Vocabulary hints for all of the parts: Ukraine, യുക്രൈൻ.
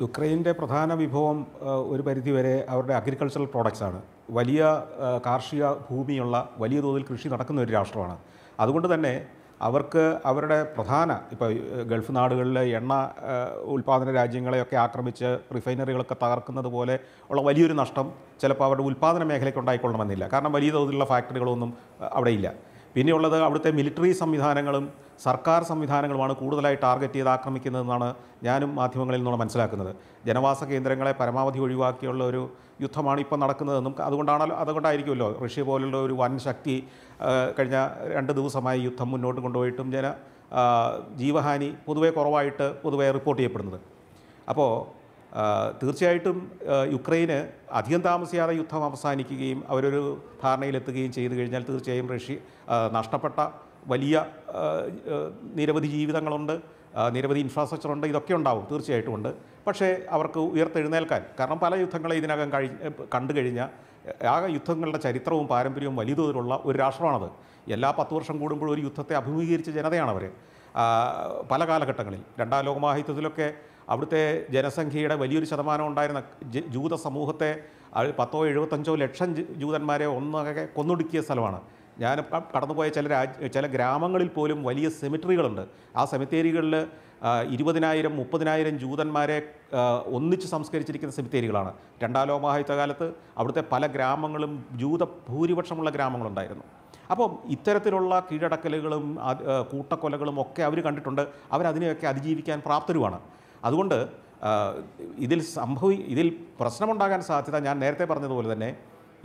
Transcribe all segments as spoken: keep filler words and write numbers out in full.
Ukraine pradhana vibhavam oru paridhi vare avarude agricultural products aanu. Valiya karshiya bhoomiyulla valiya thodil krishi nadakkunna oru rashtramaanu. Adukondu thanne അവർക്ക് അവരുടെ പ്രധാന ഇപ്പോൾ Gulf നാടുകളിലെ എണ്ണ ഉൽപാദന രാജ്യങ്ങളെയൊക്കെ ആക്രമിച്ച് റിഫൈനറികളൊക്കെ തകർക്കുന്നത് പോലെ ഉള്ള വലിയൊരു നഷ്ടം ചിലപ്പോൾ അവരുടെ ഉൽപാദന മേഖലയ്ക്ക് ഉണ്ടായിക്കൊള്ളണമെന്നില്ല. കാരണം വലിയ തോതിലുള്ള ഫാക്ടറികളൊന്നും അവിടെയില്ല. പിന്നെയുള്ളത് അവിടുത്തെ മിലിറ്ററി സംവിധാനങ്ങളും സർക്കാർ സംവിധാനങ്ങളുമാണ് കൂടുതലായി ടാർഗറ്റ് ചെയ്ത് ആക്രമിക്കുന്നതെന്നാണ് ഞാനും മാധ്യമങ്ങളിൽ നിന്നാണ് മനസ്സിലാക്കുന്നത്. ജനവാസ കേന്ദ്രങ്ങളെ പരമാവധി ഒഴിവാക്കിയുള്ള ഒരു യുദ്ധമാണ് ഇപ്പോൾ നടക്കുന്നതെന്നും അതുകൊണ്ടാണല്ലോ അതുകൊണ്ടായിരിക്കുമല്ലോ റഷ്യ പോലുള്ള ഒരു വൻ ശക്തി കഴിഞ്ഞ രണ്ട് ദിവസമായി യുദ്ധം മുന്നോട്ട് കൊണ്ടുപോയിട്ടും ജന ജീവഹാനി പൊതുവെ കുറവായിട്ട് പൊതുവെ റിപ്പോർട്ട് ചെയ്യപ്പെടുന്നത്. അപ്പോൾ തീർച്ചയായിട്ടും യുക്രൈന് അധികം താമസിയാതെ യുദ്ധം അവസാനിക്കുകയും അവരൊരു ധാരണയിലെത്തുകയും ചെയ്തു കഴിഞ്ഞാൽ തീർച്ചയായും റഷ്യ നഷ്ടപ്പെട്ട വലിയ നിരവധി ജീവിതങ്ങളുണ്ട്, നിരവധി ഇൻഫ്രാസ്ട്രക്ചറുണ്ട്, ഇതൊക്കെ ഉണ്ടാവും തീർച്ചയായിട്ടും ഉണ്ട്. പക്ഷേ അവർക്ക് ഉയർത്തെഴുന്നേൽക്കാൻ, കാരണം പല യുദ്ധങ്ങളെ ഇതിനകം കഴി കണ്ടു കഴിഞ്ഞാൽ ആ യുദ്ധങ്ങളുടെ ചരിത്രവും പാരമ്പര്യവും വലിയ തോതിലുള്ള ഒരു രാഷ്ട്രമാണത്. എല്ലാ പത്ത് വർഷം കൂടുമ്പോഴും ഒരു യുദ്ധത്തെ അഭിമുഖീകരിച്ച ജനതയാണവർ. പല കാലഘട്ടങ്ങളിൽ രണ്ടാം ലോകമഹായുദ്ധത്തിലൊക്കെ അവിടുത്തെ ജനസംഖ്യയുടെ വലിയൊരു ശതമാനം ഉണ്ടായിരുന്ന ജൂത സമൂഹത്തെ പത്തോ എഴുപത്തഞ്ചോ ലക്ഷം ജൂതന്മാരെ ഒന്നൊക്കെ കൊന്നൊടുക്കിയ സ്ഥലമാണ്. ഞാൻ കടന്നുപോയ ചില രാജ്യ ചില ഗ്രാമങ്ങളിൽ പോലും വലിയ സെമിറ്ററികളുണ്ട്. ആ സെമിത്തേരികളിൽ ഇരുപതിനായിരം മുപ്പതിനായിരം ജൂതന്മാരെ ഒന്നിച്ച് സംസ്കരിച്ചിരിക്കുന്ന സെമിത്തേരികളാണ്. രണ്ടാം ലോകമഹായുദ്ധകാലത്ത് അവിടുത്തെ പല ഗ്രാമങ്ങളും ജൂത ഭൂരിപക്ഷമുള്ള ഗ്രാമങ്ങളുണ്ടായിരുന്നു. അപ്പോൾ ഇത്തരത്തിലുള്ള കീഴടക്കലുകളും കൂട്ടക്കൊലകളും ഒക്കെ അവർ കണ്ടിട്ടുണ്ട്. അവരതിനെയൊക്കെ അതിജീവിക്കാൻ പ്രാപ്തരുമാണ്. അതുകൊണ്ട് ഇതിൽ സംഭവി ഇതിൽ പ്രശ്നമുണ്ടാകാൻ സാധ്യത ഞാൻ നേരത്തെ പറഞ്ഞതുപോലെ തന്നെ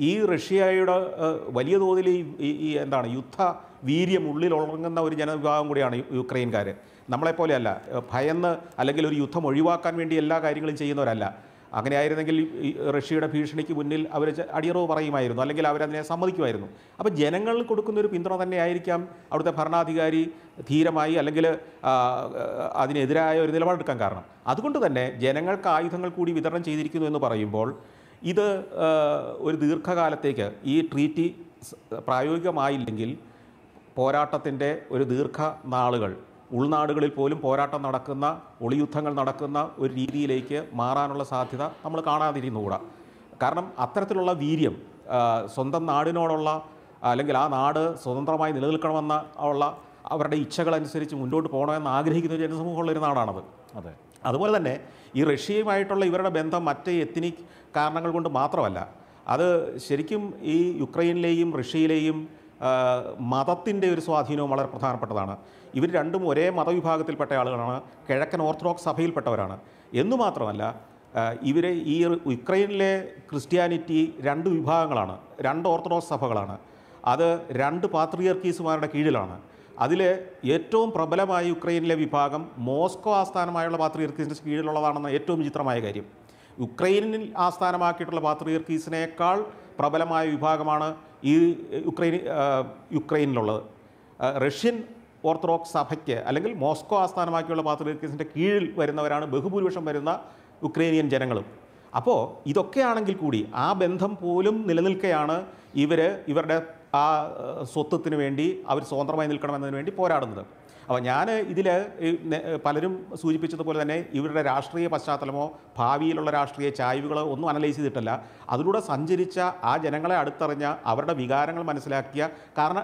ഈ റഷ്യയുടെ വലിയ തോതിൽ ഈ എന്താണ് യുദ്ധ വീര്യം ഉള്ളിൽ ഉറങ്ങുന്ന ഒരു ജനവിഭാഗം കൂടിയാണ് യുക്രൈൻകാർ. നമ്മളെപ്പോലെയല്ല, ഭയന്ന് അല്ലെങ്കിൽ ഒരു യുദ്ധം ഒഴിവാക്കാൻ വേണ്ടി എല്ലാ കാര്യങ്ങളും ചെയ്യുന്നവരല്ല. അങ്ങനെയായിരുന്നെങ്കിൽ റഷ്യയുടെ ഭീഷണിക്ക് മുന്നിൽ അവർ അടിയറവ് പറയുമായിരുന്നു, അല്ലെങ്കിൽ അവരതിനെ സമ്മതിക്കുമായിരുന്നു. അപ്പോൾ ജനങ്ങൾ കൊടുക്കുന്നൊരു പിന്തുണ തന്നെയായിരിക്കാം അവിടുത്തെ ഭരണാധികാരി ധീരമായി അല്ലെങ്കിൽ അതിനെതിരായ ഒരു നിലപാടെടുക്കാൻ കാരണം. അതുകൊണ്ട് തന്നെ ജനങ്ങൾക്ക് ആയുധങ്ങൾ കൂടി വിതരണം ചെയ്തിരിക്കുന്നു എന്ന് പറയുമ്പോൾ ഇത് ഒരു ദീർഘകാലത്തേക്ക് ഈ ട്രീറ്റി പ്രായോഗികമായില്ലെങ്കിൽ പോരാട്ടത്തിൻ്റെ ഒരു ദീർഘ നാളുകൾ ഉൾനാടുകളിൽ പോലും പോരാട്ടം നടക്കുന്ന ഒളിയുദ്ധങ്ങൾ നടക്കുന്ന ഒരു രീതിയിലേക്ക് മാറാനുള്ള സാധ്യത നമ്മൾ കാണാതിരുന്നുകൂടാ. കാരണം അത്തരത്തിലുള്ള വീര്യം സ്വന്തം നാടിനോടുള്ള അല്ലെങ്കിൽ ആ നാട് സ്വതന്ത്രമായി നിലനിൽക്കണമെന്ന ഉള്ള അവരുടെ ഇച്ഛകളനുസരിച്ച് മുന്നോട്ട് പോകണമെന്ന് ആഗ്രഹിക്കുന്ന ജനസമൂഹമുള്ളൊരു നാടാണത്. അതെ, അതുപോലെ തന്നെ ഈ റഷ്യയുമായിട്ടുള്ള ഇവരുടെ ബന്ധം മറ്റ് എത്നിക് കാരണങ്ങൾ കൊണ്ട് മാത്രമല്ല, അത് ശരിക്കും ഈ യുക്രൈനിലെയും റഷ്യയിലെയും മതത്തിൻ്റെ ഒരു സ്വാധീനവും വളരെ പ്രധാനപ്പെട്ടതാണ്. ഇവർ രണ്ടും ഒരേ മതവിഭാഗത്തിൽപ്പെട്ട ആളുകളാണ്, കിഴക്കൻ ഓർത്തഡോക്സ് സഭയിൽപ്പെട്ടവരാണ്. എന്നു മാത്രമല്ല ഇവരെ ഈ യുക്രൈനിലെ ക്രിസ്ത്യാനിറ്റി രണ്ട് വിഭാഗങ്ങളാണ്, രണ്ട് ഓർത്തഡോക്സ് സഭകളാണ്. അത് രണ്ട് പാത്രിയർക്കീസുമാരുടെ കീഴിലാണ്. അതിൽ ഏറ്റവും പ്രബലമായ യുക്രൈനിലെ വിഭാഗം മോസ്കോ ആസ്ഥാനമായുള്ള പാത്രിയർക്കീസിൻ്റെ കീഴിലുള്ളതാണെന്ന ഏറ്റവും വിചിത്രമായ കാര്യം. യുക്രൈനിൽ ആസ്ഥാനമാക്കിയിട്ടുള്ള പാത്രിയർക്കീസിനേക്കാൾ പ്രബലമായ വിഭാഗമാണ് ഈ യുക്രൈൻ യുക്രൈനിലുള്ളത്. റഷ്യൻ ഓർത്തഡോക്സ് സഭയ്ക്ക് അല്ലെങ്കിൽ മോസ്കോ ആസ്ഥാനമാക്കിയുള്ള പാത്രിയർക്കീസിൻ്റെ കീഴിൽ വരുന്നവരാണ് ബഹുഭൂരിപക്ഷം വരുന്ന യുക്രൈനിയൻ ജനങ്ങളും. അപ്പോൾ ഇതൊക്കെയാണെങ്കിൽ കൂടി ആ ബന്ധം പോലും നിലനിൽക്കുകയാണ് ഇവർ ഇവരുടെ ആ സ്വത്വത്തിന് വേണ്ടി അവർ സ്വതന്ത്രമായി നിൽക്കണമെന്നതിന് വേണ്ടി പോരാടുന്നത്. അപ്പോൾ ഞാൻ ഇതിൽ പലരും സൂചിപ്പിച്ചതുപോലെ തന്നെ ഇവരുടെ രാഷ്ട്രീയ പശ്ചാത്തലമോ ഭാവിയിലുള്ള രാഷ്ട്രീയ ചായ്വുകളോ ഒന്നും അനലൈസ് ചെയ്തിട്ടില്ല. അതിലൂടെ സഞ്ചരിച്ച ആ ജനങ്ങളെ അടുത്തറിഞ്ഞ അവരുടെ വികാരങ്ങൾ മനസ്സിലാക്കിയ കാരണം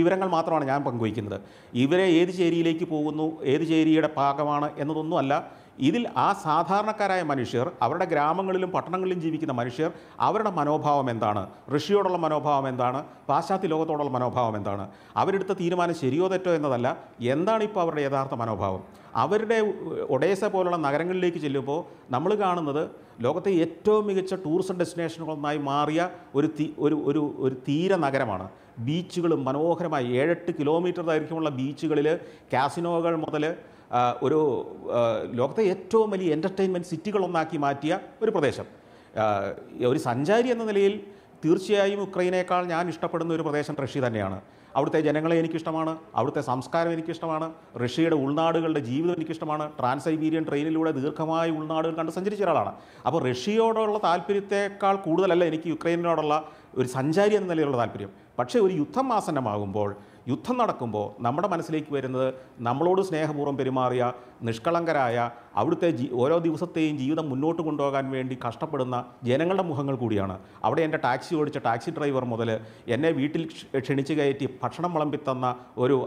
വിവരങ്ങൾ മാത്രമാണ് ഞാൻ പങ്കുവയ്ക്കുന്നത്. ഇവരെ ഏത് ചേരിയിലേക്ക് പോകുന്നു, ഏത് ചേരിയുടെ ഭാഗമാണ് എന്നതൊന്നും അല്ല. ഇതിൽ ആ സാധാരണക്കാരായ മനുഷ്യർ, അവരുടെ ഗ്രാമങ്ങളിലും പട്ടണങ്ങളിലും ജീവിക്കുന്ന മനുഷ്യർ, അവരുടെ മനോഭാവം എന്താണ്, റഷ്യയോടുള്ള മനോഭാവം എന്താണ്, പാശ്ചാത്യ ലോകത്തോടുള്ള മനോഭാവം എന്താണ്, അവരെടുത്ത തീരുമാനം ശരിയോ തെറ്റോ എന്നതല്ല, എന്താണ് ഇപ്പോൾ അവരുടെ യഥാർത്ഥ മനോഭാവം. അവരുടെ ഒഡേസ പോലുള്ള നഗരങ്ങളിലേക്ക് ചെല്ലുമ്പോൾ നമ്മൾ കാണുന്നത് ലോകത്തെ ഏറ്റവും മികച്ച ടൂറിസം ഡെസ്റ്റിനേഷനുകളൊന്നായി മാറിയ ഒരു ഒരു ഒരു ഒരു തീര നഗരമാണ്. ബീച്ചുകളും മനോഹരമായി ഏഴെട്ട് കിലോമീറ്റർ ദൈർഘ്യമുള്ള ബീച്ചുകളിൽ കാസിനോകൾ മുതൽ ഒരു ലോകത്തെ ഏറ്റവും വലിയ എൻ്റർടൈൻമെൻറ്റ് സിറ്റികളൊന്നാക്കി മാറ്റിയ ഒരു പ്രദേശം. ഒരു സഞ്ചാരി എന്ന നിലയിൽ തീർച്ചയായും ഉക്രൈനേക്കാൾ ഞാൻ ഇഷ്ടപ്പെടുന്ന ഒരു പ്രദേശം റഷ്യ തന്നെയാണ്. അവിടുത്തെ ജനങ്ങളെ എനിക്കിഷ്ടമാണ്, അവിടുത്തെ സംസ്കാരം എനിക്കിഷ്ടമാണ്, റഷ്യയുടെ ഉൾനാടുകളുടെ ജീവിതം എനിക്കിഷ്ടമാണ്. ട്രാൻസ് സൈബീരിയൻ ട്രെയിനിലൂടെ ദീർഘമായ ഉൾനാടുകൾ കണ്ട് സഞ്ചരിച്ച ഒരാളാണ്. അപ്പോൾ റഷ്യയോടുള്ള താല്പര്യത്തെക്കാൾ കൂടുതലല്ല എനിക്ക് യുക്രൈനോടുള്ള ഒരു സഞ്ചാരി എന്ന നിലയിലുള്ള താല്പര്യം. പക്ഷേ ഒരു യുദ്ധം ആസന്നമാകുമ്പോൾ യുദ്ധം നടക്കുമ്പോൾ നമ്മുടെ മനസ്സിലേക്ക് വരുന്നത് നമ്മളോട് സ്നേഹപൂർവ്വം പെരുമാറിയ നിഷ്കളങ്കരായ അവിടുത്തെ ഓരോ ദിവസത്തെയും ജീവിതം മുന്നോട്ട് കൊണ്ടുപോകാൻ വേണ്ടി കഷ്ടപ്പെടുന്ന ജനങ്ങളുടെ മുഖങ്ങൾ കൂടിയാണ്. അവിടെ എൻ്റെ ടാക്സി ഓടിച്ച ടാക്സി ഡ്രൈവർ മുതൽ എന്നെ വീട്ടിൽ ക്ഷണിച്ച് കയറ്റി ഭക്ഷണം വിളമ്പിത്തന്ന ഒരു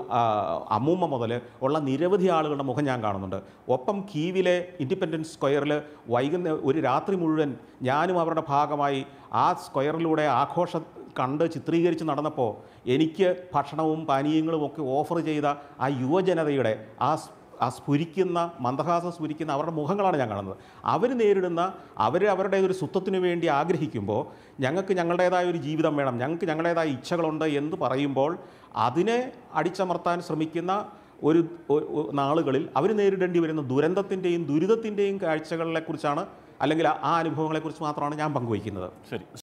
അമ്മൂമ്മ മുതൽ ഉള്ള നിരവധി ആളുകളുടെ മുഖം ഞാൻ കാണുന്നുണ്ട്. ഒപ്പം കീവിലെ ഇൻഡിപെൻഡൻസ് സ്ക്വയറിൽ വൈകുന്നേരം ഒരു രാത്രി മുഴുവൻ ഞാനും അവരുടെ ഭാഗമായി ആ സ്ക്വയറിലൂടെ ആഘോഷം കണ്ട് ചിത്രീകരിച്ച് നടന്നപ്പോൾ എനിക്ക് ഭക്ഷണവും പാനീയങ്ങളും ഒക്കെ ഓഫർ ചെയ്ത ആ യുവജനതയുടെ ആ ആ സ്ഫുരിക്കുന്ന മന്ദഹാസം സ്ഫുരിക്കുന്ന അവരുടെ മുഖങ്ങളാണ് ഞാൻ കാണുന്നത്. അവർ നേരിടുന്ന അവർ അവരുടെ ഒരു സ്വത്വത്തിനു വേണ്ടി ആഗ്രഹിക്കുമ്പോൾ ഞങ്ങൾക്ക് ഞങ്ങളുടേതായ ഒരു ജീവിതം വേണം, ഞങ്ങൾക്ക് ഞങ്ങളുടേതായ ഇച്ഛകളുണ്ട് എന്ന് പറയുമ്പോൾ അതിനെ അടിച്ചമർത്താൻ ശ്രമിക്കുന്ന ഒരു നാളുകളിൽ അവർ നേരിടേണ്ടി വരുന്ന ദുരന്തത്തിൻ്റെയും ദുരിതത്തിൻ്റെയും കാഴ്ചകളെക്കുറിച്ചാണ് അല്ലെങ്കിൽ ആ അനുഭവങ്ങളെക്കുറിച്ച് മാത്രമാണ് ഞാൻ പങ്കുവയ്ക്കുന്നത്. ശരി.